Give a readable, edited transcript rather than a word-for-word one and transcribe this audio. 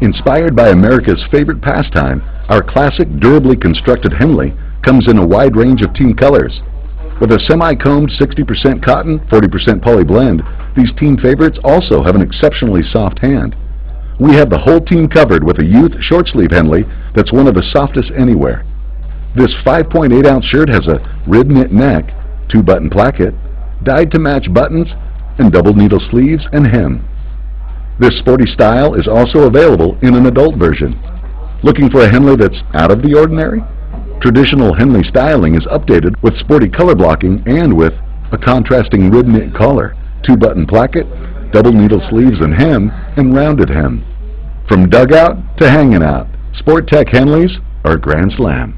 Inspired by America's favorite pastime, our classic durably constructed Henley comes in a wide range of team colors. With a semi-combed 60% cotton, 40% poly blend, these team favorites also have an exceptionally soft hand. We have the whole team covered with a youth short sleeve Henley that's one of the softest anywhere. This 5.8 ounce shirt has a rib knit neck, 2-button placket, dyed to match buttons, and double needle sleeves and hem. This sporty style is also available in an adult version. Looking for a Henley that's out of the ordinary? Traditional Henley styling is updated with sporty color blocking and with a contrasting rib knit collar, 2-button placket, double needle sleeves and hem, and rounded hem. From dugout to hanging out, Sport-Tek Henleys are a grand slam.